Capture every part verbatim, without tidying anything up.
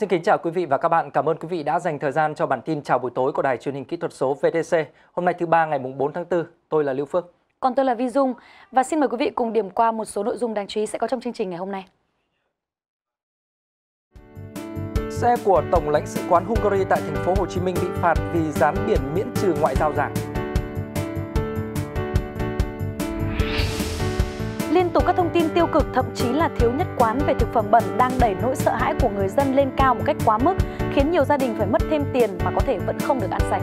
Xin kính chào quý vị và các bạn. Cảm ơn quý vị đã dành thời gian cho bản tin chào buổi tối của Đài Truyền hình Kỹ thuật số vê tê xê. Hôm nay thứ ba ngày bốn tháng tư, tôi là Lưu Phương. Còn tôi là Vi Dung. Và xin mời quý vị cùng điểm qua một số nội dung đáng chú ý sẽ có trong chương trình ngày hôm nay. Xe của Tổng lãnh sự quán Hungary tại thành phố Hồ Chí Minh bị phạt vì dán biển miễn trừ ngoại giao giả. Liên tục các thông tin tiêu cực, thậm chí là thiếu nhất quán về thực phẩm bẩn đang đẩy nỗi sợ hãi của người dân lên cao một cách quá mức, khiến nhiều gia đình phải mất thêm tiền mà có thể vẫn không được ăn sạch.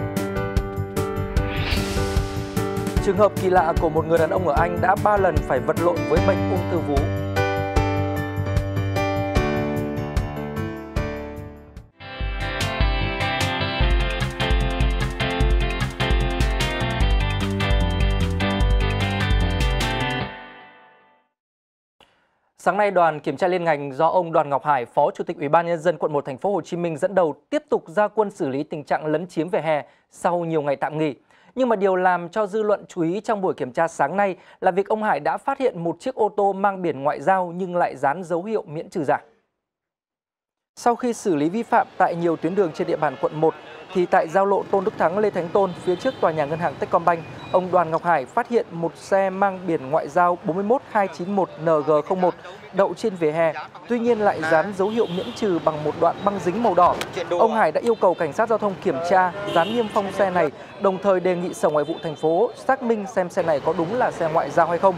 Trường hợp kỳ lạ của một người đàn ông ở Anh đã ba lần phải vật lộn với bệnh ung thư vú. Sáng nay, đoàn kiểm tra liên ngành do ông Đoàn Ngọc Hải, Phó Chủ tịch Ủy ban nhân dân quận một thành phố Hồ Chí Minh dẫn đầu tiếp tục ra quân xử lý tình trạng lấn chiếm vỉa hè sau nhiều ngày tạm nghỉ. Nhưng mà điều làm cho dư luận chú ý trong buổi kiểm tra sáng nay là việc ông Hải đã phát hiện một chiếc ô tô mang biển ngoại giao nhưng lại dán dấu hiệu miễn trừ giả. Sau khi xử lý vi phạm tại nhiều tuyến đường trên địa bàn quận một thì tại giao lộ Tôn Đức Thắng, Lê Thánh Tôn phía trước tòa nhà ngân hàng Techcombank, ông Đoàn Ngọc Hải phát hiện một xe mang biển ngoại giao bốn một hai chín một N G không một đậu trên vỉa hè, tuy nhiên lại dán dấu hiệu miễn trừ bằng một đoạn băng dính màu đỏ. Ông Hải đã yêu cầu cảnh sát giao thông kiểm tra, dán niêm phong xe này, đồng thời đề nghị Sở Ngoại vụ thành phố xác minh xem xe này có đúng là xe ngoại giao hay không.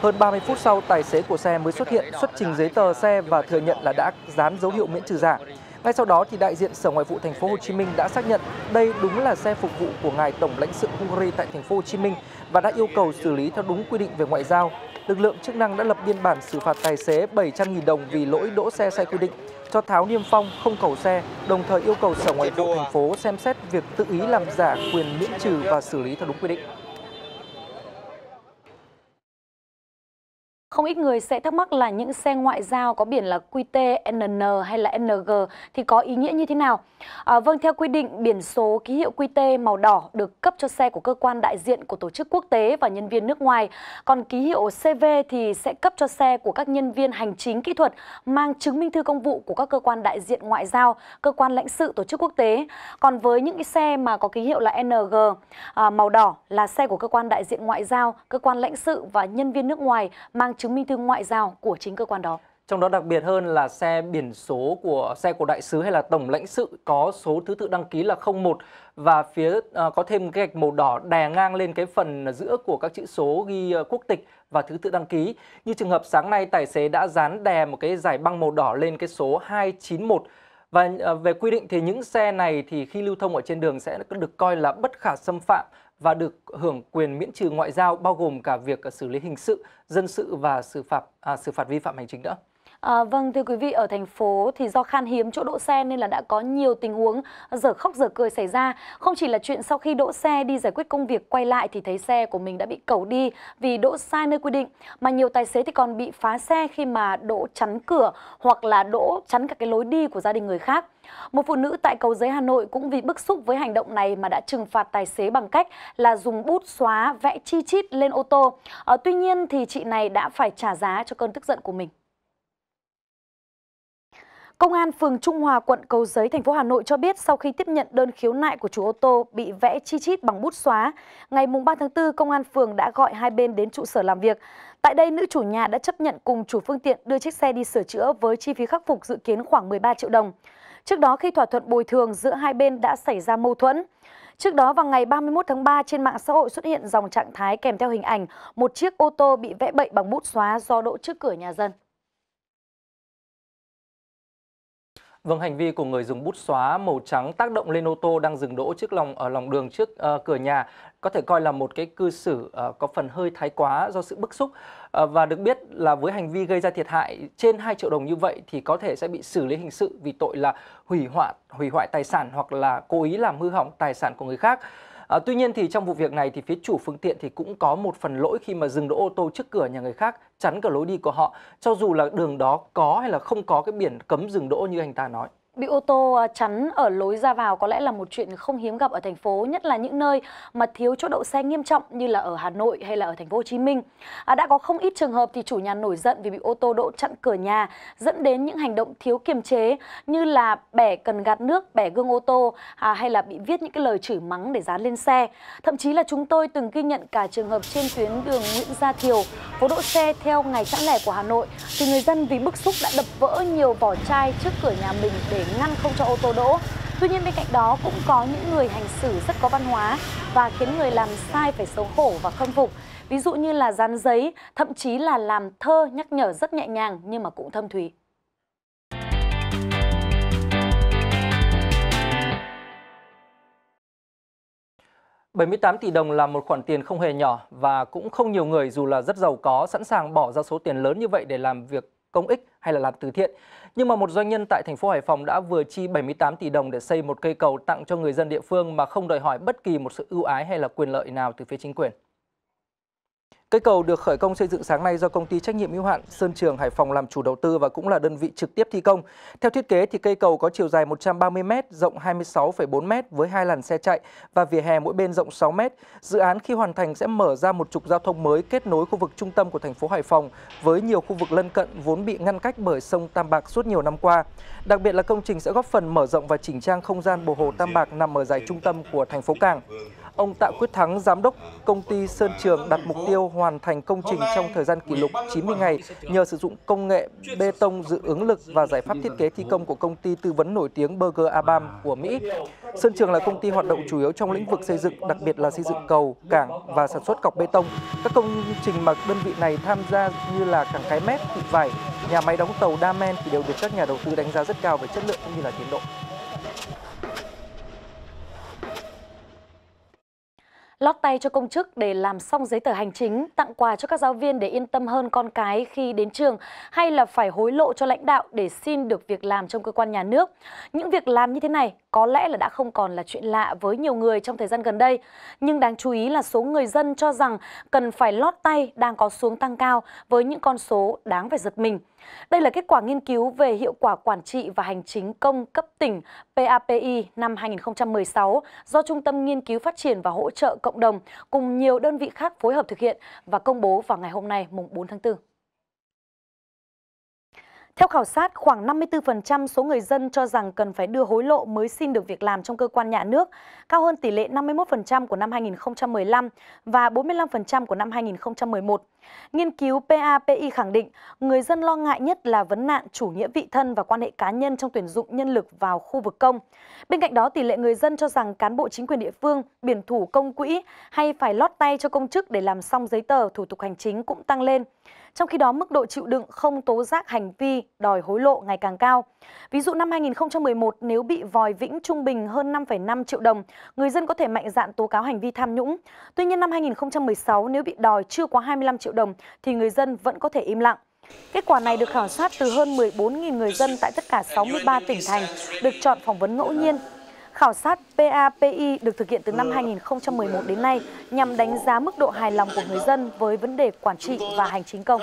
Hơn ba mươi phút sau, tài xế của xe mới xuất hiện xuất trình giấy tờ xe và thừa nhận là đã dán dấu hiệu miễn trừ giả. Ngay sau đó thì đại diện Sở Ngoại vụ thành phố Hồ Chí Minh đã xác nhận đây đúng là xe phục vụ của ngài Tổng lãnh sự Hungary tại thành phố Hồ Chí Minh và đã yêu cầu xử lý theo đúng quy định về ngoại giao. Lực lượng chức năng đã lập biên bản xử phạt tài xế bảy trăm nghìn đồng vì lỗi đỗ xe sai quy định, cho tháo niêm phong không cầu xe, đồng thời yêu cầu Sở Ngoại vụ thành phố xem xét việc tự ý làm giả quyền miễn trừ và xử lý theo đúng quy định. Không ít người sẽ thắc mắc là những xe ngoại giao có biển là Q T, N N hay là N G thì có ý nghĩa như thế nào? À, vâng, theo quy định, biển số ký hiệu Q T màu đỏ được cấp cho xe của cơ quan đại diện của tổ chức quốc tế và nhân viên nước ngoài. Còn ký hiệu C V thì sẽ cấp cho xe của các nhân viên hành chính kỹ thuật mang chứng minh thư công vụ của các cơ quan đại diện ngoại giao, cơ quan lãnh sự tổ chức quốc tế. Còn với những cái xe mà có ký hiệu là N G à, màu đỏ là xe của cơ quan đại diện ngoại giao, cơ quan lãnh sự và nhân viên nước ngoài mang chứng minh thư ngoại giao của chính cơ quan đó. Trong đó đặc biệt hơn là xe biển số của xe của đại sứ hay là tổng lãnh sự có số thứ tự đăng ký là không một và phía uh, có thêm cái gạch màu đỏ đè ngang lên cái phần giữa của các chữ số ghi uh, quốc tịch và thứ tự đăng ký. Như trường hợp sáng nay, tài xế đã dán đè một cái dải băng màu đỏ lên cái số hai chín một. Và uh, về quy định thì những xe này thì khi lưu thông ở trên đường sẽ được coi là bất khả xâm phạm và được hưởng quyền miễn trừ ngoại giao, bao gồm cả việc xử lý hình sự, dân sự và xử phạt à, xử phạt vi phạm hành chính nữa. À, vâng, thưa quý vị, ở thành phố thì do khan hiếm chỗ đỗ xe nên là đã có nhiều tình huống dở khóc dở cười xảy ra. Không chỉ là chuyện sau khi đỗ xe đi giải quyết công việc quay lại thì thấy xe của mình đã bị cẩu đi vì đỗ sai nơi quy định, mà nhiều tài xế thì còn bị phá xe khi mà đỗ chắn cửa hoặc là đỗ chắn các cái lối đi của gia đình người khác. Một phụ nữ tại Cầu Giấy, Hà Nội cũng vì bức xúc với hành động này mà đã trừng phạt tài xế bằng cách là dùng bút xóa vẽ chi chít lên ô tô. À, tuy nhiên thì chị này đã phải trả giá cho cơn tức giận của mình. Công an phường Trung Hòa, quận Cầu Giấy, thành phố Hà Nội cho biết sau khi tiếp nhận đơn khiếu nại của chủ ô tô bị vẽ chi chít bằng bút xóa, ngày ba tháng tư, công an phường đã gọi hai bên đến trụ sở làm việc. Tại đây, nữ chủ nhà đã chấp nhận cùng chủ phương tiện đưa chiếc xe đi sửa chữa với chi phí khắc phục dự kiến khoảng mười ba triệu đồng. Trước đó, khi thỏa thuận bồi thường giữa hai bên đã xảy ra mâu thuẫn. Trước đó, vào ngày ba mươi mốt tháng ba, trên mạng xã hội xuất hiện dòng trạng thái kèm theo hình ảnh một chiếc ô tô bị vẽ bậy bằng bút xóa do đỗ trước cửa nhà dân. Vâng, hành vi của người dùng bút xóa màu trắng tác động lên ô tô đang dừng đỗ trước lòng ở lòng đường trước uh, cửa nhà có thể coi là một cái cư xử uh, có phần hơi thái quá do sự bức xúc, uh, và được biết là với hành vi gây ra thiệt hại trên hai triệu đồng như vậy thì có thể sẽ bị xử lý hình sự vì tội là hủy hoại hủy hoại tài sản hoặc là cố ý làm hư hỏng tài sản của người khác. À, tuy nhiên thì trong vụ việc này thì phía chủ phương tiện thì cũng có một phần lỗi khi mà dừng đỗ ô tô trước cửa nhà người khác, chắn cả lối đi của họ, cho dù là đường đó có hay là không có cái biển cấm dừng đỗ như anh ta nói. Bị ô tô chắn ở lối ra vào có lẽ là một chuyện không hiếm gặp ở thành phố, nhất là những nơi mà thiếu chỗ đậu xe nghiêm trọng như là ở Hà Nội hay là ở thành phố Hồ Chí Minh. À, đã có không ít trường hợp thì chủ nhà nổi giận vì bị ô tô đỗ chặn cửa nhà, dẫn đến những hành động thiếu kiềm chế như là bẻ cần gạt nước, bẻ gương ô tô à, hay là bị viết những cái lời chửi mắng để dán lên xe. Thậm chí là chúng tôi từng ghi nhận cả trường hợp trên tuyến đường Nguyễn Gia Thiều, phố đỗ xe theo ngày chẵn lẻ của Hà Nội, thì người dân vì bức xúc đã đập vỡ nhiều vỏ chai trước cửa nhà mình để ngăn không cho ô tô đỗ. Tuy nhiên bên cạnh đó cũng có những người hành xử rất có văn hóa và khiến người làm sai phải xấu hổ và khâm phục. Ví dụ như là dán giấy, thậm chí là làm thơ nhắc nhở rất nhẹ nhàng nhưng mà cũng thâm thúy. bảy mươi tám tỷ đồng là một khoản tiền không hề nhỏ và cũng không nhiều người dù là rất giàu có sẵn sàng bỏ ra số tiền lớn như vậy để làm việc công ích hay là làm từ thiện. Nhưng mà một doanh nhân tại thành phố Hải Phòng đã vừa chi bảy mươi tám tỷ đồng để xây một cây cầu tặng cho người dân địa phương mà không đòi hỏi bất kỳ một sự ưu ái hay là quyền lợi nào từ phía chính quyền. Cây cầu được khởi công xây dựng sáng nay do công ty trách nhiệm hữu hạn Sơn Trường Hải Phòng làm chủ đầu tư và cũng là đơn vị trực tiếp thi công. Theo thiết kế thì cây cầu có chiều dài một trăm ba mươi mét, rộng hai mươi sáu phẩy bốn mét với hai làn xe chạy và vỉa hè mỗi bên rộng sáu mét. Dự án khi hoàn thành sẽ mở ra một trục giao thông mới kết nối khu vực trung tâm của thành phố Hải Phòng với nhiều khu vực lân cận vốn bị ngăn cách bởi sông Tam Bạc suốt nhiều năm qua. Đặc biệt là công trình sẽ góp phần mở rộng và chỉnh trang không gian bờ hồ Tam Bạc nằm ở dải trung tâm của thành phố Cảng. Ông Tạ Quyết Thắng, giám đốc công ty Sơn Trường đặt mục tiêu hoàn thành công trình trong thời gian kỷ lục chín mươi ngày nhờ sử dụng công nghệ bê tông dự ứng lực và giải pháp thiết kế thi công của công ty tư vấn nổi tiếng Burger a bam của Mỹ. Sơn Trường là công ty hoạt động chủ yếu trong lĩnh vực xây dựng, đặc biệt là xây dựng cầu, cảng và sản xuất cọc bê tông. Các công trình mà đơn vị này tham gia như là cảng Cái Mép, Thị Vải, nhà máy đóng tàu Damen thì đều được các nhà đầu tư đánh giá rất cao về chất lượng cũng như là tiến độ. Lót tay cho công chức để làm xong giấy tờ hành chính, tặng quà cho các giáo viên để yên tâm hơn con cái khi đến trường, hay là phải hối lộ cho lãnh đạo để xin được việc làm trong cơ quan nhà nước. Những việc làm như thế này có lẽ là đã không còn là chuyện lạ với nhiều người trong thời gian gần đây. Nhưng đáng chú ý là số người dân cho rằng cần phải lót tay đang có xuống tăng cao với những con số đáng phải giật mình. Đây là kết quả nghiên cứu về hiệu quả quản trị và hành chính công cấp tỉnh P A P I năm hai nghìn không trăm mười sáu do Trung tâm Nghiên cứu Phát triển và Hỗ trợ Cộng đồng cùng nhiều đơn vị khác phối hợp thực hiện và công bố vào ngày hôm nay mùng bốn tháng tư. Theo khảo sát, khoảng năm mươi tư phần trăm số người dân cho rằng cần phải đưa hối lộ mới xin được việc làm trong cơ quan nhà nước, cao hơn tỷ lệ năm mươi mốt phần trăm của năm hai nghìn không trăm mười lăm và bốn mươi lăm phần trăm của năm hai nghìn không trăm mười một. Nghiên cứu P A P I khẳng định, người dân lo ngại nhất là vấn nạn chủ nghĩa vị thân và quan hệ cá nhân trong tuyển dụng nhân lực vào khu vực công. Bên cạnh đó, tỷ lệ người dân cho rằng cán bộ chính quyền địa phương, biển thủ công quỹ hay phải lót tay cho công chức để làm xong giấy tờ, thủ tục hành chính cũng tăng lên. Trong khi đó, mức độ chịu đựng không tố giác hành vi đòi hối lộ ngày càng cao. Ví dụ năm hai nghìn không trăm mười một, nếu bị vòi vĩnh trung bình hơn năm phẩy năm triệu đồng, người dân có thể mạnh dạn tố cáo hành vi tham nhũng. Tuy nhiên năm hai nghìn không trăm mười sáu, nếu bị đòi chưa quá hai mươi lăm triệu đồng thì người dân vẫn có thể im lặng. Kết quả này được khảo sát từ hơn mười bốn nghìn người dân tại tất cả sáu mươi ba tỉnh thành, được chọn phỏng vấn ngẫu nhiên. Khảo sát P A P I được thực hiện từ năm hai nghìn không trăm mười một đến nay nhằm đánh giá mức độ hài lòng của người dân với vấn đề quản trị và hành chính công.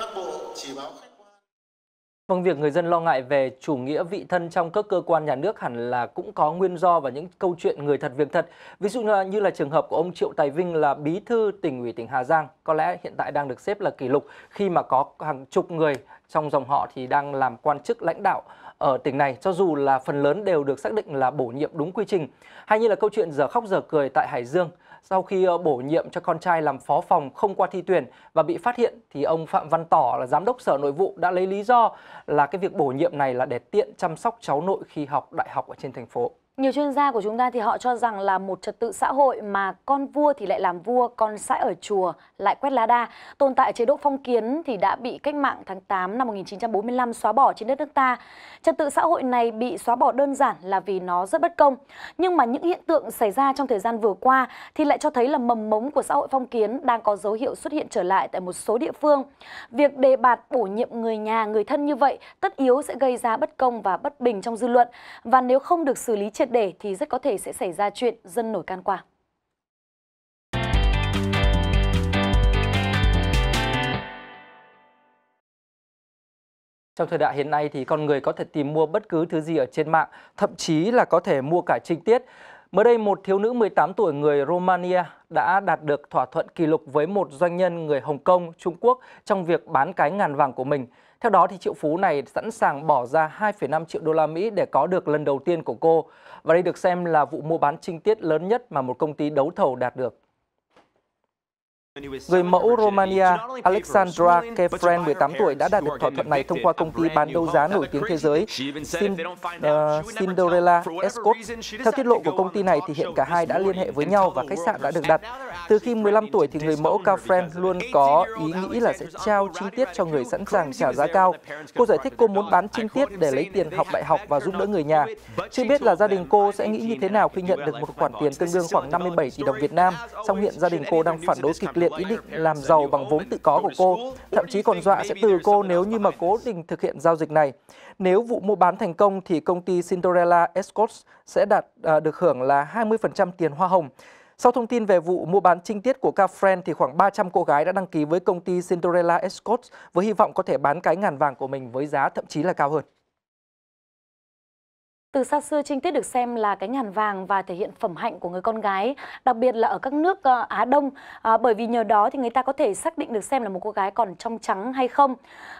Vâng, việc người dân lo ngại về chủ nghĩa vị thân trong các cơ quan nhà nước hẳn là cũng có nguyên do và những câu chuyện người thật việc thật. Ví dụ như là trường hợp của ông Triệu Tài Vinh là bí thư tỉnh ủy tỉnh Hà Giang, có lẽ hiện tại đang được xếp là kỷ lục khi mà có hàng chục người trong dòng họ thì đang làm quan chức lãnh đạo ở tỉnh này, cho dù là phần lớn đều được xác định là bổ nhiệm đúng quy trình. Hay như là câu chuyện giờ khóc giờ cười tại Hải Dương, sau khi bổ nhiệm cho con trai làm phó phòng không qua thi tuyển và bị phát hiện thì ông Phạm Văn Tỏ là giám đốc Sở Nội vụ đã lấy lý do là cái việc bổ nhiệm này là để tiện chăm sóc cháu nội khi học đại học ở trên thành phố. Nhiều chuyên gia của chúng ta thì họ cho rằng là một trật tự xã hội mà con vua thì lại làm vua, con sãi ở chùa lại quét lá đa. Tồn tại chế độ phong kiến thì đã bị cách mạng tháng tám năm một nghìn chín trăm bốn mươi lăm xóa bỏ trên đất nước ta. Trật tự xã hội này bị xóa bỏ đơn giản là vì nó rất bất công. Nhưng mà những hiện tượng xảy ra trong thời gian vừa qua thì lại cho thấy là mầm mống của xã hội phong kiến đang có dấu hiệu xuất hiện trở lại tại một số địa phương. Việc đề bạt bổ nhiệm người nhà, người thân như vậy tất yếu sẽ gây ra bất công và bất bình trong dư luận. Và nếu không được xử lý triệt để thì rất có thể sẽ xảy ra chuyện dân nổi can qua. Trong thời đại hiện nay thì con người có thể tìm mua bất cứ thứ gì ở trên mạng, thậm chí là có thể mua cả trinh tiết. Mới đây, một thiếu nữ mười tám tuổi người Romania đã đạt được thỏa thuận kỷ lục với một doanh nhân người Hồng Kông, Trung Quốc trong việc bán cái ngàn vàng của mình. Theo đó, thì triệu phú này sẵn sàng bỏ ra hai phẩy năm triệu đô la Mỹ để có được lần đầu tiên của cô. Và đây được xem là vụ mua bán trinh tiết lớn nhất mà một công ty đấu thầu đạt được. Người mẫu Romania Alexandra Kafren, mười tám tuổi, đã đạt được thỏa thuận này thông qua công ty bán đấu giá nổi tiếng thế giới Cinderella Escort. Theo tiết lộ của công ty này, thì hiện cả hai đã liên hệ với nhau và khách sạn đã được đặt. Từ khi mười lăm tuổi, thì người mẫu Kafren luôn có ý nghĩ là sẽ trao trinh tiết cho người sẵn sàng trả giá cao. Cô giải thích cô muốn bán trinh tiết để lấy tiền học đại học và giúp đỡ người nhà. Chưa biết là gia đình cô sẽ nghĩ như thế nào khi nhận được một khoản tiền tương đương khoảng năm mươi bảy tỷ đồng Việt Nam, song hiện gia đình cô đang phản đối kịch liệt ý định làm giàu bằng vốn tự có của cô, thậm chí còn dọa sẽ từ cô nếu như mà cố tình thực hiện giao dịch này. Nếu vụ mua bán thành công thì công ty Cinderella Escorts sẽ đạt à, được hưởng là hai mươi phần trăm tiền hoa hồng. Sau thông tin về vụ mua bán trinh tiết của Kafren thì khoảng ba trăm cô gái đã đăng ký với công ty Cinderella Escorts với hy vọng có thể bán cái ngàn vàng của mình với giá thậm chí là cao hơn. Từ xa xưa, trinh tiết được xem là cái ngàn vàng và thể hiện phẩm hạnh của người con gái, đặc biệt là ở các nước Á Đông, bởi vì nhờ đó thì người ta có thể xác định được xem là một cô gái còn trong trắng hay không.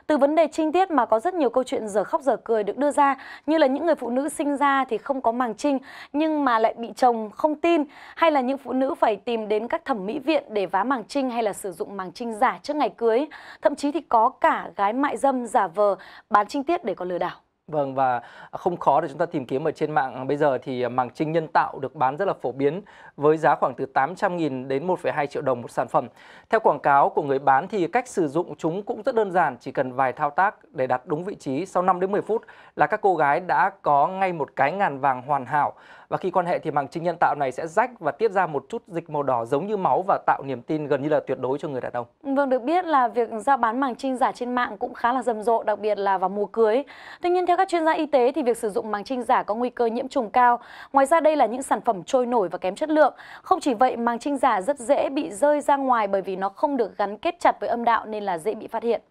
Từ vấn đề trinh tiết mà có rất nhiều câu chuyện dở khóc dở cười được đưa ra, như là những người phụ nữ sinh ra thì không có màng trinh nhưng mà lại bị chồng không tin, hay là những phụ nữ phải tìm đến các thẩm mỹ viện để vá màng trinh hay là sử dụng màng trinh giả trước ngày cưới. Thậm chí thì có cả gái mại dâm giả vờ bán trinh tiết để có lừa đảo. Vâng, và không khó để chúng ta tìm kiếm ở trên mạng. Bây giờ thì màng trinh nhân tạo được bán rất là phổ biến với giá khoảng từ tám trăm nghìn đến một phẩy hai triệu đồng một sản phẩm. Theo quảng cáo của người bán thì cách sử dụng chúng cũng rất đơn giản, chỉ cần vài thao tác để đặt đúng vị trí. Sau năm đến mười phút là các cô gái đã có ngay một cái ngàn vàng hoàn hảo. Và khi quan hệ thì màng trinh nhân tạo này sẽ rách và tiết ra một chút dịch màu đỏ giống như máu và tạo niềm tin gần như là tuyệt đối cho người đàn ông. Vâng, được biết là việc giao bán màng trinh giả trên mạng cũng khá là rầm rộ, đặc biệt là vào mùa cưới. Tuy nhiên, theo các chuyên gia y tế thì việc sử dụng màng trinh giả có nguy cơ nhiễm trùng cao. Ngoài ra, đây là những sản phẩm trôi nổi và kém chất lượng. Không chỉ vậy, màng trinh giả rất dễ bị rơi ra ngoài bởi vì nó không được gắn kết chặt với âm đạo nên là dễ bị phát hiện.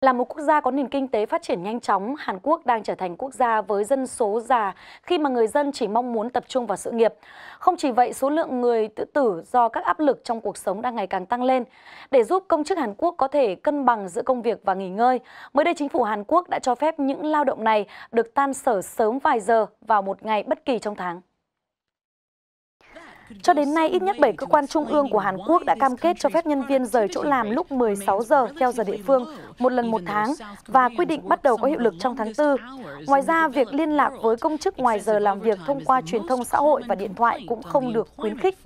Là một quốc gia có nền kinh tế phát triển nhanh chóng, Hàn Quốc đang trở thành quốc gia với dân số già khi mà người dân chỉ mong muốn tập trung vào sự nghiệp. Không chỉ vậy, số lượng người tự tử do các áp lực trong cuộc sống đang ngày càng tăng lên. Để giúp công chức Hàn Quốc có thể cân bằng giữa công việc và nghỉ ngơi, mới đây chính phủ Hàn Quốc đã cho phép những lao động này được tan sở sớm vài giờ vào một ngày bất kỳ trong tháng. Cho đến nay, ít nhất bảy cơ quan trung ương của Hàn Quốc đã cam kết cho phép nhân viên rời chỗ làm lúc mười sáu giờ theo giờ địa phương, một lần một tháng, và quy định bắt đầu có hiệu lực trong tháng tư. Ngoài ra, việc liên lạc với công chức ngoài giờ làm việc thông qua truyền thông xã hội và điện thoại cũng không được khuyến khích.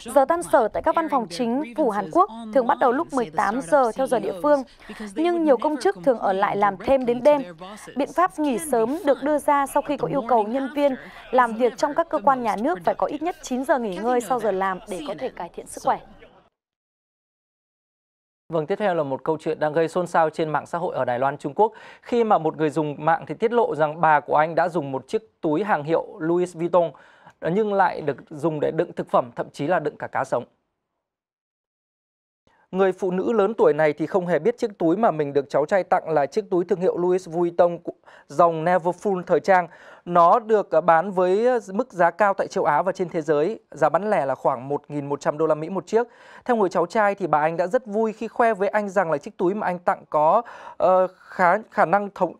Giờ tan sở tại các văn phòng chính phủ Hàn Quốc thường bắt đầu lúc mười tám giờ theo giờ địa phương, nhưng nhiều công chức thường ở lại làm thêm đến đêm. Biện pháp nghỉ sớm được đưa ra sau khi có yêu cầu nhân viên làm việc trong các cơ quan nhà nước phải có ít nhất chín giờ nghỉ ngơi sau giờ làm để có thể cải thiện sức khỏe. Vâng, tiếp theo là một câu chuyện đang gây xôn xao trên mạng xã hội ở Đài Loan, Trung Quốc, khi mà một người dùng mạng thì tiết lộ rằng bà của anh đã dùng một chiếc túi hàng hiệu Louis Vuitton nhưng lại được dùng để đựng thực phẩm, thậm chí là đựng cả cá sống. Người phụ nữ lớn tuổi này thì không hề biết chiếc túi mà mình được cháu trai tặng là chiếc túi thương hiệu Louis Vuitton dòng Neverfull thời trang. Nó được bán với mức giá cao tại châu Á và trên thế giới. Giá bán lẻ là khoảng một nghìn một trăm đô la Mỹ một chiếc. Theo người cháu trai thì bà anh đã rất vui khi khoe với anh rằng là chiếc túi mà anh tặng có uh, khá khả năng thống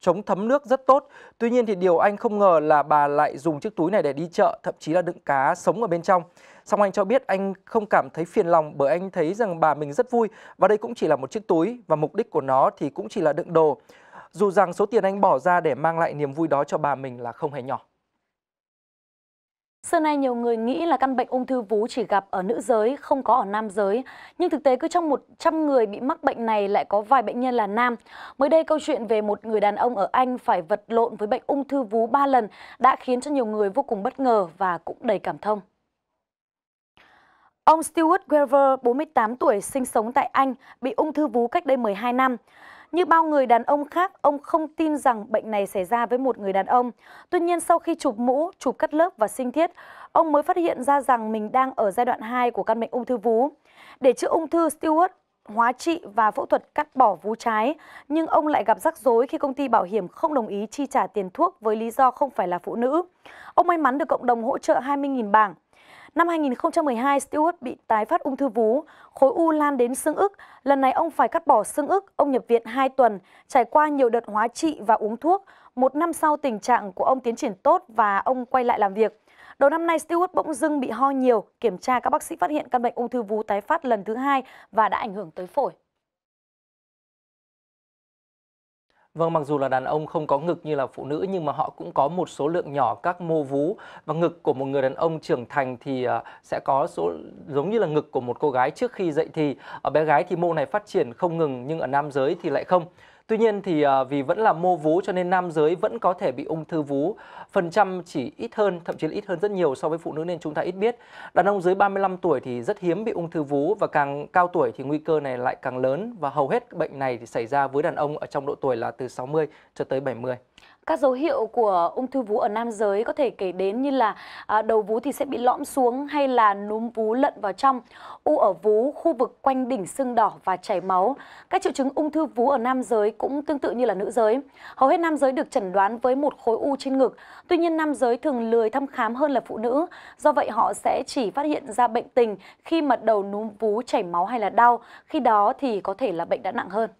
chống thấm nước rất tốt. Tuy nhiên thì điều anh không ngờ là bà lại dùng chiếc túi này để đi chợ, thậm chí là đựng cá sống ở bên trong. Song anh cho biết anh không cảm thấy phiền lòng bởi anh thấy rằng bà mình rất vui và đây cũng chỉ là một chiếc túi và mục đích của nó thì cũng chỉ là đựng đồ. Dù rằng số tiền anh bỏ ra để mang lại niềm vui đó cho bà mình là không hề nhỏ. Xưa nay nhiều người nghĩ là căn bệnh ung thư vú chỉ gặp ở nữ giới, không có ở nam giới. Nhưng thực tế cứ trong một trăm người bị mắc bệnh này lại có vài bệnh nhân là nam. Mới đây câu chuyện về một người đàn ông ở Anh phải vật lộn với bệnh ung thư vú ba lần đã khiến cho nhiều người vô cùng bất ngờ và cũng đầy cảm thông. Ông Stewart Grover, bốn mươi tám tuổi, sinh sống tại Anh, bị ung thư vú cách đây mười hai năm. Như bao người đàn ông khác, ông không tin rằng bệnh này xảy ra với một người đàn ông. Tuy nhiên, sau khi chụp mũ, chụp cắt lớp và sinh thiết, ông mới phát hiện ra rằng mình đang ở giai đoạn hai của căn bệnh ung thư vú. Để chữa ung thư, Stewart hóa trị và phẫu thuật cắt bỏ vú trái, nhưng ông lại gặp rắc rối khi công ty bảo hiểm không đồng ý chi trả tiền thuốc với lý do không phải là phụ nữ. Ông may mắn được cộng đồng hỗ trợ hai mươi nghìn bảng. Năm hai nghìn không trăm mười hai, Stewart bị tái phát ung thư vú, khối u lan đến xương ức. Lần này ông phải cắt bỏ xương ức, ông nhập viện hai tuần, trải qua nhiều đợt hóa trị và uống thuốc. Một năm sau, tình trạng của ông tiến triển tốt và ông quay lại làm việc. Đầu năm nay, Stewart bỗng dưng bị ho nhiều, kiểm tra các bác sĩ phát hiện căn bệnh ung thư vú tái phát lần thứ hai và đã ảnh hưởng tới phổi. Vâng, mặc dù là đàn ông không có ngực như là phụ nữ nhưng mà họ cũng có một số lượng nhỏ các mô vú, và ngực của một người đàn ông trưởng thành thì sẽ có số giống như là ngực của một cô gái trước khi dậy thì. Ở bé gái thì mô này phát triển không ngừng nhưng ở nam giới thì lại không. Tuy nhiên thì vì vẫn là mô vú cho nên nam giới vẫn có thể bị ung thư vú. Phần trăm chỉ ít hơn, thậm chí là ít hơn rất nhiều so với phụ nữ nên chúng ta ít biết. Đàn ông dưới ba mươi lăm tuổi thì rất hiếm bị ung thư vú, và càng cao tuổi thì nguy cơ này lại càng lớn, và hầu hết bệnh này thì xảy ra với đàn ông ở trong độ tuổi là từ sáu mươi cho tới bảy mươi. Các dấu hiệu của ung thư vú ở nam giới có thể kể đến như là đầu vú thì sẽ bị lõm xuống hay là núm vú lận vào trong, u ở vú, khu vực quanh đỉnh sưng đỏ và chảy máu. Các triệu chứng ung thư vú ở nam giới cũng tương tự như là nữ giới. Hầu hết nam giới được chẩn đoán với một khối u trên ngực. Tuy nhiên, nam giới thường lười thăm khám hơn là phụ nữ. Do vậy, họ sẽ chỉ phát hiện ra bệnh tình khi mà đầu núm vú chảy máu hay là đau. Khi đó thì có thể là bệnh đã nặng hơn.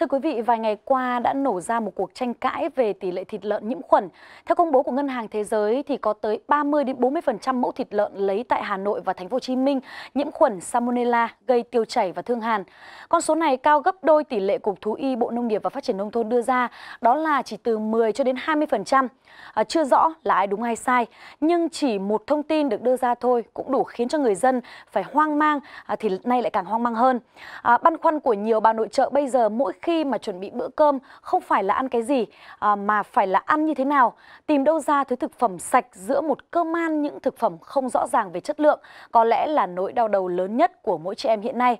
Thưa quý vị, vài ngày qua đã nổ ra một cuộc tranh cãi về tỷ lệ thịt lợn nhiễm khuẩn. Theo công bố của Ngân hàng Thế giới thì có tới ba mươi đến bốn mươi phần trăm mẫu thịt lợn lấy tại Hà Nội và Thành phố Hồ Chí Minh nhiễm khuẩn Salmonella gây tiêu chảy và thương hàn. Con số này cao gấp đôi tỷ lệ Cục Thú y Bộ Nông nghiệp và Phát triển nông thôn đưa ra, đó là chỉ từ mười cho đến hai mươi phần trăm. À, chưa rõ là ai đúng ai sai, nhưng chỉ một thông tin được đưa ra thôi cũng đủ khiến cho người dân phải hoang mang, à, thì nay lại càng hoang mang hơn. À, băn khoăn của nhiều bà nội trợ bây giờ mỗi khi Khi mà chuẩn bị bữa cơm không phải là ăn cái gì à, mà phải là ăn như thế nào, tìm đâu ra thứ thực phẩm sạch giữa một cơm ăn những thực phẩm không rõ ràng về chất lượng, có lẽ là nỗi đau đầu lớn nhất của mỗi chị em hiện nay.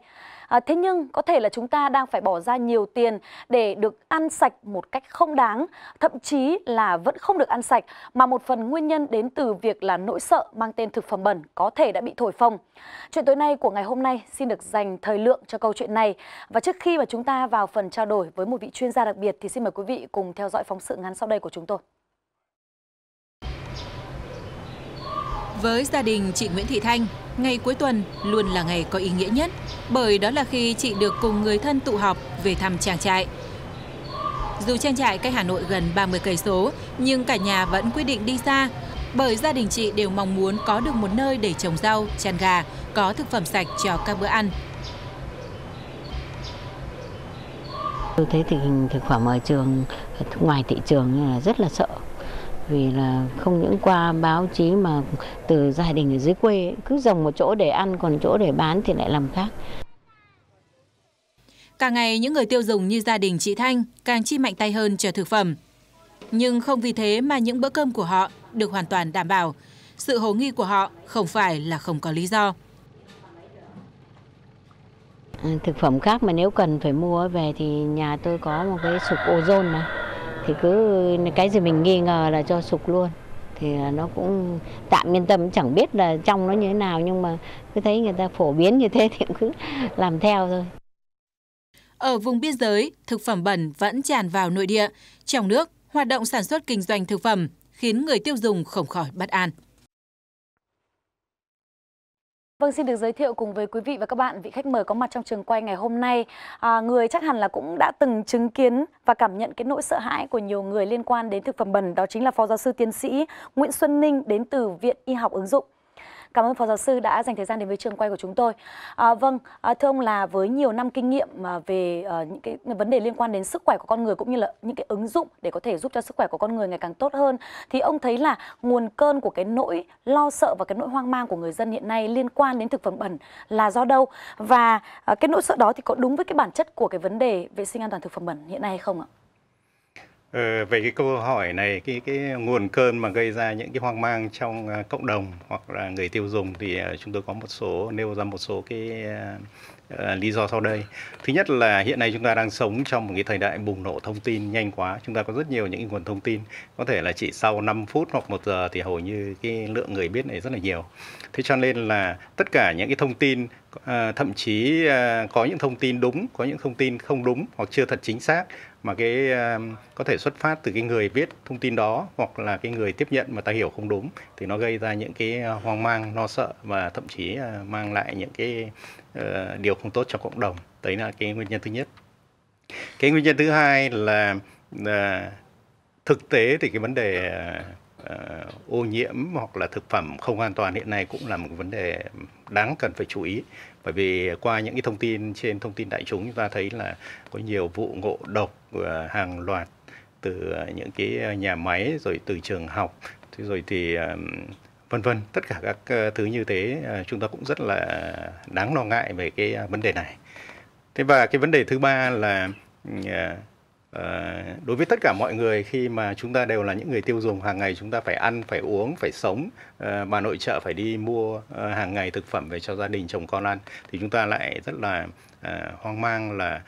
À, thế nhưng có thể là chúng ta đang phải bỏ ra nhiều tiền để được ăn sạch một cách không đáng, thậm chí là vẫn không được ăn sạch, mà một phần nguyên nhân đến từ việc là nỗi sợ mang tên thực phẩm bẩn có thể đã bị thổi phồng. Chuyện tối nay của ngày hôm nay xin được dành thời lượng cho câu chuyện này, và trước khi mà chúng ta vào phần trao đổi với một vị chuyên gia đặc biệt thì xin mời quý vị cùng theo dõi phóng sự ngắn sau đây của chúng tôi. Với gia đình chị Nguyễn Thị Thanh, ngày cuối tuần luôn là ngày có ý nghĩa nhất, bởi đó là khi chị được cùng người thân tụ họp về thăm trang trại. Dù trang trại cách Hà Nội gần ba mươi cây số, nhưng cả nhà vẫn quyết định đi xa, bởi gia đình chị đều mong muốn có được một nơi để trồng rau, chăn gà, có thực phẩm sạch cho các bữa ăn. Tôi thấy tình hình thực phẩm ở trường, ở ngoài thị trường là rất là sợ. Vì là không những qua báo chí mà từ gia đình ở dưới quê ấy, cứ dòng một chỗ để ăn còn chỗ để bán thì lại làm khác. Càng ngày những người tiêu dùng như gia đình chị Thanh càng chi mạnh tay hơn cho thực phẩm. Nhưng không vì thế mà những bữa cơm của họ được hoàn toàn đảm bảo. Sự hồ nghi của họ không phải là không có lý do. Thực phẩm khác mà nếu cần phải mua về thì nhà tôi có một cái sục ozone này. Thì cứ cái gì mình nghi ngờ là cho sục luôn. Thì nó cũng tạm yên tâm, chẳng biết là trong nó như thế nào, nhưng mà cứ thấy người ta phổ biến như thế thì cũng cứ làm theo thôi. Ở vùng biên giới, thực phẩm bẩn vẫn tràn vào nội địa. Trong nước, hoạt động sản xuất kinh doanh thực phẩm khiến người tiêu dùng không khỏi bất an. Vâng, xin được giới thiệu cùng với quý vị và các bạn vị khách mời có mặt trong trường quay ngày hôm nay. À, người chắc hẳn là cũng đã từng chứng kiến và cảm nhận cái nỗi sợ hãi của nhiều người liên quan đến thực phẩm bẩn, đó chính là Phó Giáo sư Tiến sĩ Nguyễn Xuân Ninh đến từ Viện Y học ứng dụng. Cảm ơn Phó Giáo sư đã dành thời gian đến với trường quay của chúng tôi. À, vâng, thưa ông là với nhiều năm kinh nghiệm về những cái vấn đề liên quan đến sức khỏe của con người cũng như là những cái ứng dụng để có thể giúp cho sức khỏe của con người ngày càng tốt hơn, thì ông thấy là nguồn cơn của cái nỗi lo sợ và cái nỗi hoang mang của người dân hiện nay liên quan đến thực phẩm bẩn là do đâu? Và cái nỗi sợ đó thì có đúng với cái bản chất của cái vấn đề vệ sinh an toàn thực phẩm bẩn hiện nay hay không ạ? Ờ, về cái câu hỏi này, cái cái nguồn cơn mà gây ra những cái hoang mang trong cộng đồng hoặc là người tiêu dùng thì chúng tôi có một số nêu ra một số cái uh, lý do sau đây. Thứ nhất là hiện nay chúng ta đang sống trong một cái thời đại bùng nổ thông tin nhanh quá. Chúng ta có rất nhiều những nguồn thông tin, có thể là chỉ sau năm phút hoặc một giờ thì hầu như cái lượng người biết này rất là nhiều. Thế cho nên là tất cả những cái thông tin, uh, thậm chí uh, có những thông tin đúng, có những thông tin không đúng hoặc chưa thật chính xác, mà cái uh, có thể xuất phát từ cái người viết thông tin đó hoặc là cái người tiếp nhận mà ta hiểu không đúng, thì nó gây ra những cái hoang mang, lo sợ và thậm chí uh, mang lại những cái uh, điều không tốt cho cộng đồng. Đấy là cái nguyên nhân thứ nhất. Cái nguyên nhân thứ hai là uh, thực tế thì cái vấn đề uh, uh, ô nhiễm hoặc là thực phẩm không an toàn hiện nay cũng là một vấn đề đáng cần phải chú ý. Bởi vì qua những cái thông tin trên thông tin đại chúng, chúng ta thấy là có nhiều vụ ngộ độc hàng loạt từ những cái nhà máy, rồi từ trường học, rồi thì vân vân. Tất cả các thứ như thế chúng ta cũng rất là đáng lo ngại về cái vấn đề này. Thế và cái vấn đề thứ ba là đối với tất cả mọi người, khi mà chúng ta đều là những người tiêu dùng hàng ngày, chúng ta phải ăn, phải uống, phải sống, bà nội trợ phải đi mua hàng ngày thực phẩm về cho gia đình chồng con ăn, thì chúng ta lại rất là hoang mang là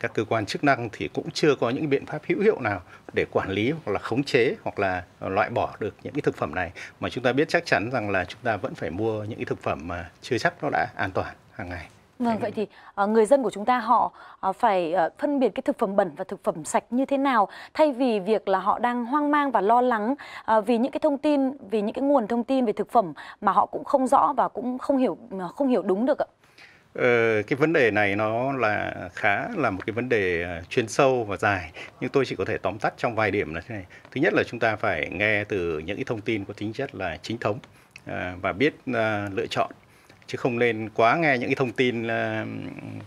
các cơ quan chức năng thì cũng chưa có những biện pháp hữu hiệu nào để quản lý hoặc là khống chế hoặc là loại bỏ được những cái thực phẩm này, mà chúng ta biết chắc chắn rằng là chúng ta vẫn phải mua những cái thực phẩm mà chưa chắc nó đã an toàn hàng ngày. Vâng, vậy thì người dân của chúng ta họ phải phân biệt cái thực phẩm bẩn và thực phẩm sạch như thế nào, thay vì việc là họ đang hoang mang và lo lắng vì những cái thông tin, vì những cái nguồn thông tin về thực phẩm mà họ cũng không rõ và cũng không hiểu không hiểu đúng được ạ. Ờ, cái vấn đề này nó là khá là một cái vấn đề chuyên sâu và dài, nhưng tôi chỉ có thể tóm tắt trong vài điểm là thế này. Thứ nhất là chúng ta phải nghe từ những cái thông tin có tính chất là chính thống và biết lựa chọn, chứ không nên quá nghe những cái thông tin,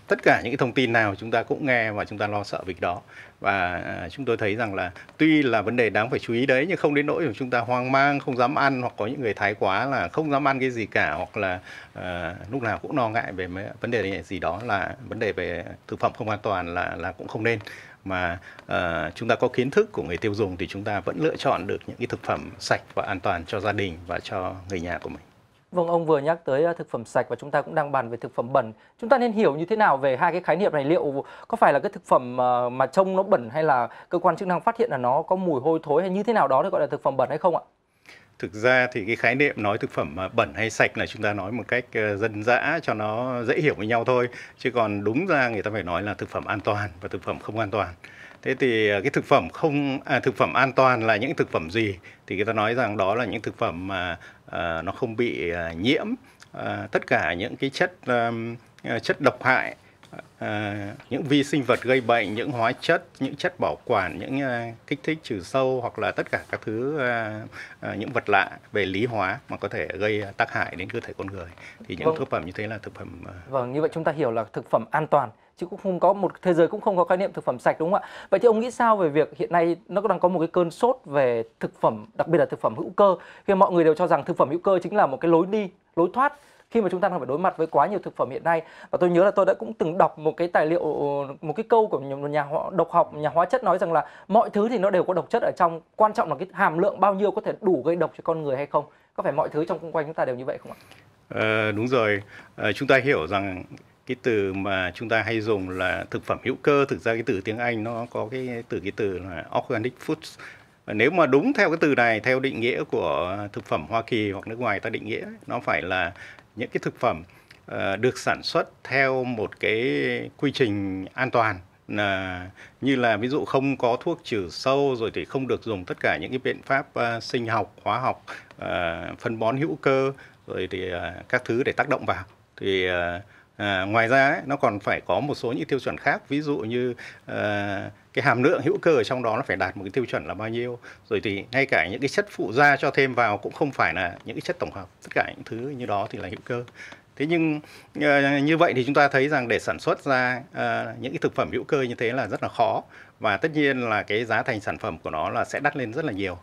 tất cả những cái thông tin nào chúng ta cũng nghe và chúng ta lo sợ việc đó. Và chúng tôi thấy rằng là tuy là vấn đề đáng phải chú ý đấy, nhưng không đến nỗi mà chúng ta hoang mang, không dám ăn, hoặc có những người thái quá là không dám ăn cái gì cả, hoặc là uh, lúc nào cũng lo ngại về mấy vấn đề này, gì đó là vấn đề về thực phẩm không an toàn là là cũng không nên. Mà uh, chúng ta có kiến thức của người tiêu dùng thì chúng ta vẫn lựa chọn được những cái thực phẩm sạch và an toàn cho gia đình và cho người nhà của mình. Vâng, ông vừa nhắc tới thực phẩm sạch và chúng ta cũng đang bàn về thực phẩm bẩn. Chúng ta nên hiểu như thế nào về hai cái khái niệm này? Liệu có phải là cái thực phẩm mà trông nó bẩn hay là cơ quan chức năng phát hiện là nó có mùi hôi thối hay như thế nào đó thì gọi là thực phẩm bẩn hay không ạ? Thực ra thì cái khái niệm nói thực phẩm bẩn hay sạch là chúng ta nói một cách dân dã cho nó dễ hiểu với nhau thôi. Chứ còn đúng ra người ta phải nói là thực phẩm an toàn và thực phẩm không an toàn. Thế thì cái thực phẩm không à, thực phẩm an toàn là những thực phẩm gì? Thì người ta nói rằng đó là những thực phẩm mà à, nó không bị à, nhiễm à, tất cả những cái chất à, chất độc hại, à, những vi sinh vật gây bệnh, những hóa chất, những chất bảo quản, những à, kích thích trừ sâu, hoặc là tất cả các thứ à, à, những vật lạ về lý hóa mà có thể gây tác hại đến cơ thể con người. Thì những vâng. thực phẩm như thế là thực phẩm. À... Vâng, như vậy chúng ta hiểu là thực phẩm an toàn, chứ cũng không có một thế giới cũng không có khái niệm thực phẩm sạch, đúng không ạ? Vậy thì ông nghĩ sao về việc hiện nay nó đang có một cái cơn sốt về thực phẩm, đặc biệt là thực phẩm hữu cơ, khi mọi người đều cho rằng thực phẩm hữu cơ chính là một cái lối đi, lối thoát khi mà chúng ta đang phải đối mặt với quá nhiều thực phẩm hiện nay. Và tôi nhớ là tôi đã cũng từng đọc một cái tài liệu, một cái câu của nhà độc học, nhà hóa chất nói rằng là mọi thứ thì nó đều có độc chất ở trong, quan trọng là cái hàm lượng bao nhiêu có thể đủ gây độc cho con người hay không. Có phải mọi thứ trong xung quanh chúng ta đều như vậy không ạ? Ờ, đúng rồi, ờ, chúng ta hiểu rằng cái từ mà chúng ta hay dùng là thực phẩm hữu cơ, thực ra cái từ tiếng Anh nó có cái từ cái từ là organic foods. Nếu mà đúng theo cái từ này, theo định nghĩa của thực phẩm Hoa Kỳ hoặc nước ngoài ta định nghĩa, nó phải là những cái thực phẩm được sản xuất theo một cái quy trình an toàn, là như là ví dụ không có thuốc trừ sâu, rồi thì không được dùng tất cả những cái biện pháp sinh học, hóa học, phân bón hữu cơ, rồi thì các thứ để tác động vào. Thì À, ngoài ra ấy, nó còn phải có một số những tiêu chuẩn khác, ví dụ như à, cái hàm lượng hữu cơ ở trong đó nó phải đạt một cái tiêu chuẩn là bao nhiêu, rồi thì ngay cả những cái chất phụ gia cho thêm vào cũng không phải là những cái chất tổng hợp, tất cả những thứ như đó thì là hữu cơ. Thế nhưng à, như vậy thì chúng ta thấy rằng để sản xuất ra à, những cái thực phẩm hữu cơ như thế là rất là khó, và tất nhiên là cái giá thành sản phẩm của nó là sẽ đắt lên rất là nhiều.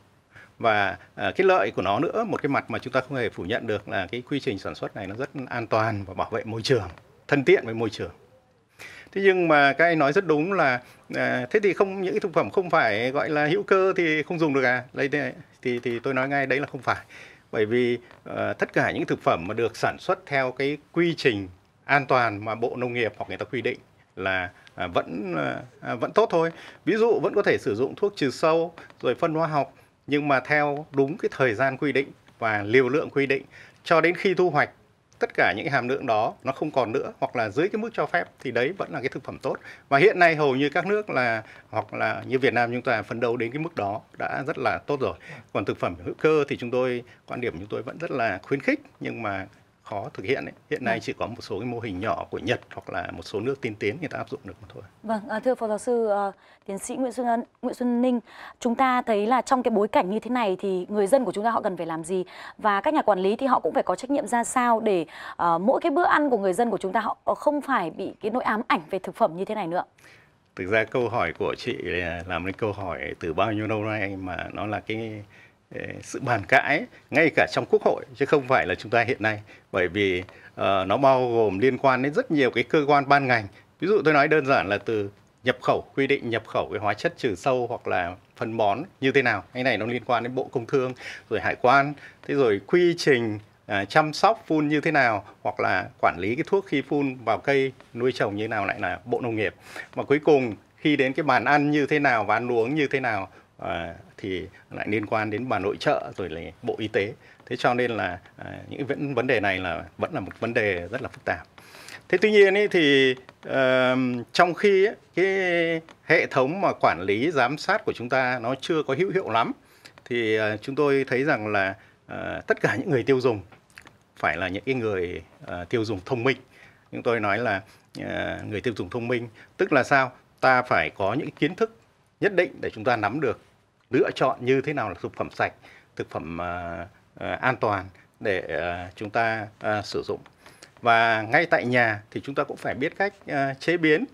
Và cái lợi của nó nữa, một cái mặt mà chúng ta không hề phủ nhận được là cái quy trình sản xuất này nó rất an toàn và bảo vệ môi trường, thân thiện với môi trường. Thế nhưng mà các anh nói rất đúng là à, thế thì không, những cái thực phẩm không phải gọi là hữu cơ thì không dùng được à? Đấy, thì thì tôi nói ngay đấy là không phải. Bởi vì à, tất cả những thực phẩm mà được sản xuất theo cái quy trình an toàn mà Bộ Nông nghiệp hoặc người ta quy định là à, vẫn à, vẫn tốt thôi. Ví dụ vẫn có thể sử dụng thuốc trừ sâu rồi phân hóa học, nhưng mà theo đúng cái thời gian quy định và liều lượng quy định cho đến khi thu hoạch, tất cả những hàm lượng đó nó không còn nữa hoặc là dưới cái mức cho phép, thì đấy vẫn là cái thực phẩm tốt. Và hiện nay hầu như các nước là hoặc là như Việt Nam chúng ta phấn đấu đến cái mức đó đã rất là tốt rồi. Còn thực phẩm hữu cơ thì chúng tôi, quan điểm chúng tôi vẫn rất là khuyến khích nhưng mà khó thực hiện ấy. Hiện nay chỉ có một số cái mô hình nhỏ của Nhật hoặc là một số nước tiên tiến người ta áp dụng được mà thôi. Vâng, thưa Phó Giáo sư Tiến sĩ Nguyễn Xuân Nguyễn Xuân Ninh, chúng ta thấy là trong cái bối cảnh như thế này thì người dân của chúng ta họ cần phải làm gì, và các nhà quản lý thì họ cũng phải có trách nhiệm ra sao để uh, mỗi cái bữa ăn của người dân của chúng ta họ không phải bị cái nỗi ám ảnh về thực phẩm như thế này nữa. Thực ra câu hỏi của chị làm nên câu hỏi từ bao nhiêu lâu nay mà nó là cái sự bàn cãi ngay cả trong Quốc hội chứ không phải là chúng ta hiện nay, bởi vì uh, nó bao gồm liên quan đến rất nhiều cái cơ quan ban ngành. Ví dụ tôi nói đơn giản là từ nhập khẩu, quy định nhập khẩu cái hóa chất trừ sâu hoặc là phân bón như thế nào, cái này nó liên quan đến Bộ Công Thương rồi Hải quan, thế rồi quy trình À, chăm sóc phun như thế nào hoặc là quản lý cái thuốc khi phun vào cây nuôi trồng như thế nào lại là Bộ Nông nghiệp. Mà cuối cùng khi đến cái bàn ăn như thế nào và ăn uống như thế nào à, thì lại liên quan đến bà nội trợ rồi là Bộ Y tế. Thế cho nên là à, những vấn đề này là vẫn là một vấn đề rất là phức tạp. Thế tuy nhiên ý thì à, trong khi ấy, cái hệ thống mà quản lý giám sát của chúng ta nó chưa có hữu hiệu lắm thì à, chúng tôi thấy rằng là à, tất cả những người tiêu dùng phải là những cái người uh, tiêu dùng thông minh. Nhưng tôi nói là uh, người tiêu dùng thông minh tức là sao? Ta phải có những kiến thức nhất định để chúng ta nắm được lựa chọn như thế nào là thực phẩm sạch, thực phẩm uh, uh, an toàn để uh, chúng ta uh, sử dụng. Và ngay tại nhà thì chúng ta cũng phải biết cách uh, chế biến,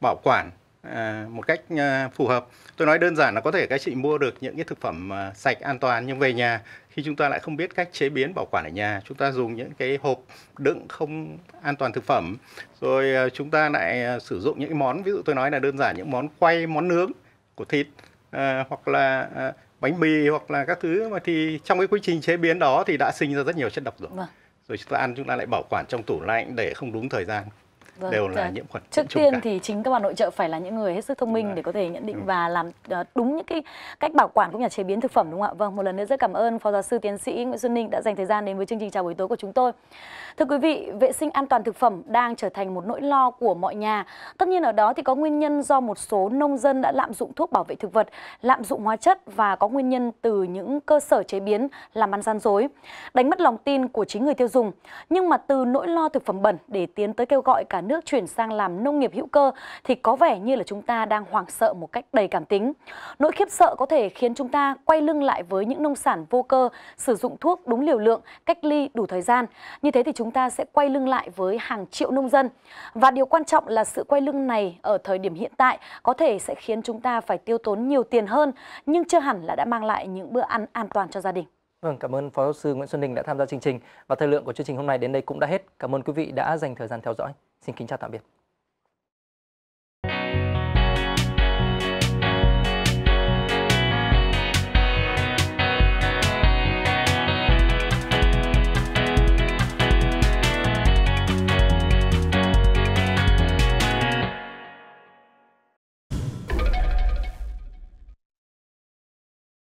bảo quản uh, một cách uh, phù hợp. Tôi nói đơn giản là có thể các chị mua được những cái thực phẩm uh, sạch an toàn, nhưng về nhà khi chúng ta lại không biết cách chế biến bảo quản ở nhà, chúng ta dùng những cái hộp đựng không an toàn thực phẩm, rồi chúng ta lại sử dụng những món, ví dụ tôi nói là đơn giản những món quay, món nướng của thịt à, hoặc là à, bánh mì hoặc là các thứ, mà thì trong cái quy trình chế biến đó thì đã sinh ra rất nhiều chất độc rồi. Vâng. Rồi chúng ta ăn chúng ta lại bảo quản trong tủ lạnh để không đúng thời gian. Vâng, đều là nhiễm khuẩn. Trước tiên cả. Thì chính các bà nội trợ phải là những người hết sức thông minh à. để có thể nhận định ừ. và làm đúng những cái cách bảo quản cũng như chế biến thực phẩm, đúng không ạ? Vâng, một lần nữa rất cảm ơn Phó Giáo sư Tiến sĩ Nguyễn Xuân Ninh đã dành thời gian đến với chương trình Chào Buổi Tối của chúng tôi. Thưa quý vị, vệ sinh an toàn thực phẩm đang trở thành một nỗi lo của mọi nhà. Tất nhiên ở đó thì có nguyên nhân do một số nông dân đã lạm dụng thuốc bảo vệ thực vật, lạm dụng hóa chất và có nguyên nhân từ những cơ sở chế biến làm ăn gian dối, đánh mất lòng tin của chính người tiêu dùng. Nhưng mà từ nỗi lo thực phẩm bẩn để tiến tới kêu gọi cả nước chuyển sang làm nông nghiệp hữu cơ thì có vẻ như là chúng ta đang hoảng sợ một cách đầy cảm tính. Nỗi khiếp sợ có thể khiến chúng ta quay lưng lại với những nông sản vô cơ, sử dụng thuốc đúng liều lượng, cách ly đủ thời gian. Như thế thì chúng ta sẽ quay lưng lại với hàng triệu nông dân. Và điều quan trọng là sự quay lưng này ở thời điểm hiện tại có thể sẽ khiến chúng ta phải tiêu tốn nhiều tiền hơn, nhưng chưa hẳn là đã mang lại những bữa ăn an toàn cho gia đình. Vâng, cảm ơn Phó Giáo sư Nguyễn Xuân Ninh đã tham gia chương trình, và thời lượng của chương trình hôm nay đến đây cũng đã hết. Cảm ơn quý vị đã dành thời gian theo dõi. Xin kính chào tạm biệt.